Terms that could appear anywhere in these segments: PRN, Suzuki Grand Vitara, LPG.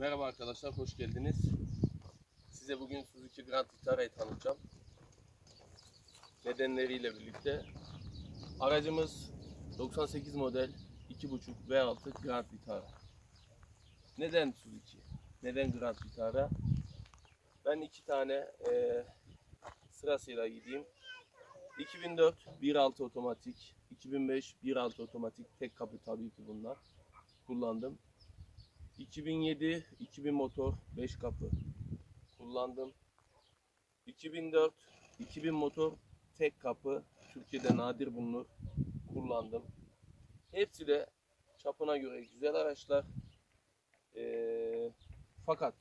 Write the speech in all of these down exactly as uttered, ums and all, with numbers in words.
Merhaba arkadaşlar, hoş geldiniz. Size bugün Suzuki Grand Vitara'yı tanıtacağım. Nedenleriyle birlikte. Aracımız doksan sekiz model iki buçuk V altı Grand Vitara. Neden Suzuki? Neden Grand Vitara? Ben iki tane e, sırasıyla gideyim. iki bin dört bir nokta altı otomatik, iki bin beş bir nokta altı otomatik, tek kapı tabii ki bunlar kullandım. iki bin yedi iki bin motor beş kapı kullandım. iki bin dört iki bin motor tek kapı, Türkiye'de nadir bulunur, kullandım. Hepsi de çapına göre güzel araçlar. Ee, fakat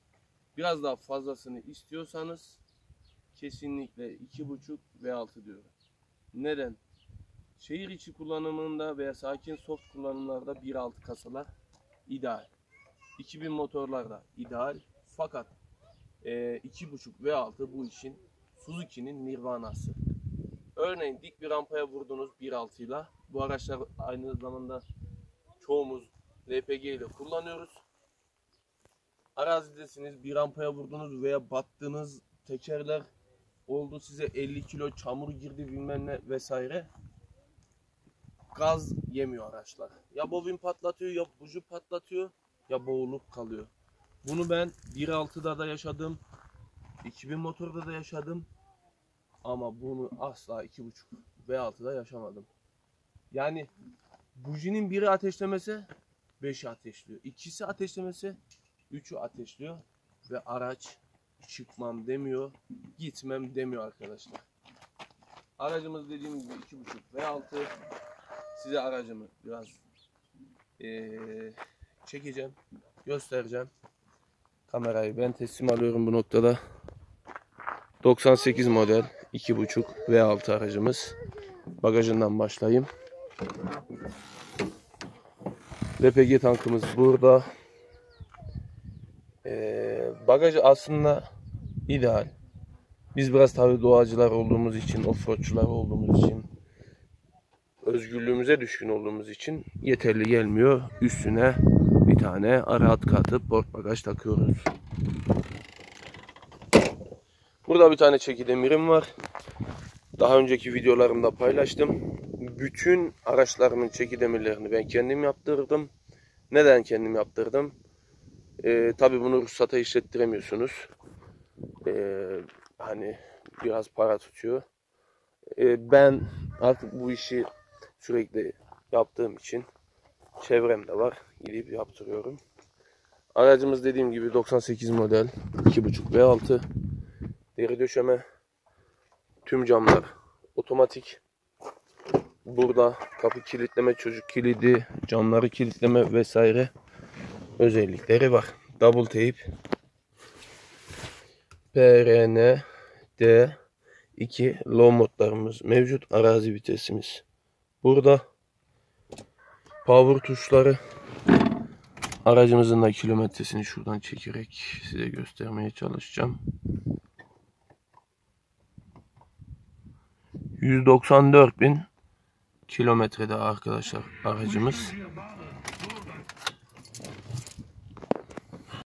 biraz daha fazlasını istiyorsanız kesinlikle iki buçuk V altı diyorum. Neden? Şehir içi kullanımında veya sakin soft kullanımlarda bir nokta altı kasalar ideal. iki bin motorlarda ideal. Fakat e, iki buçuk V altı bu işin, Suzuki'nin nirvanası. Örneğin dik bir rampaya vurdunuz bir nokta altı ile. Bu araçlar aynı zamanda çoğumuz L P G ile kullanıyoruz. Arazidesiniz, bir rampaya vurdunuz veya battınız, tekerler oldu, size elli kilo çamur girdi bilmem ne vesaire. Gaz yemiyor araçlar. Ya bobin patlatıyor, ya buji patlatıyor, ya boğulup kalıyor. Bunu ben bir nokta altıda da yaşadım, iki bin motorda da yaşadım. Ama bunu asla iki buçuk V altıda yaşamadım. Yani bujinin biri ateşlemese beşi ateşliyor. ikisi ateşlemese üçü ateşliyor. Ve araç çıkmam demiyor, gitmem demiyor arkadaşlar. Aracımız dediğim gibi iki buçuk V altı. Size aracımı biraz ee, çekeceğim, göstereceğim. Kamerayı ben teslim alıyorum bu noktada. doksan sekiz model iki buçuk V altı aracımız. Bagajından başlayayım. L P G tankımız burada. Ee, bagajı aslında ideal. Biz biraz tabii doğacılar olduğumuz için, offroadçular olduğumuz için, özgürlüğümüze düşkün olduğumuz için yeterli gelmiyor. Üstüne bir tane ara hat katıp port bagaj takıyoruz. Burada bir tane çeki demirim var. Daha önceki videolarımda paylaştım. Bütün araçlarımın çeki demirlerini ben kendim yaptırdım. Neden kendim yaptırdım? Ee, tabii bunu ruhsata işlettiremiyorsunuz. Ee, hani biraz para tutuyor. Ee, ben artık bu işi sürekli yaptığım için çevremde var, gidip yaptırıyorum. Aracımız dediğim gibi doksan sekiz model iki buçuk V altı. Deri döşeme, tüm camlar otomatik. Burada kapı kilitleme, çocuk kilidi, camları kilitleme vesaire özellikleri var. Double tape, P R N, D iki low modlarımız mevcut. Arazi vitesimiz burada. Power tuşları. Aracımızın da kilometresini şuradan çekerek size göstermeye çalışacağım. yüz doksan dört bin kilometrede arkadaşlar aracımız.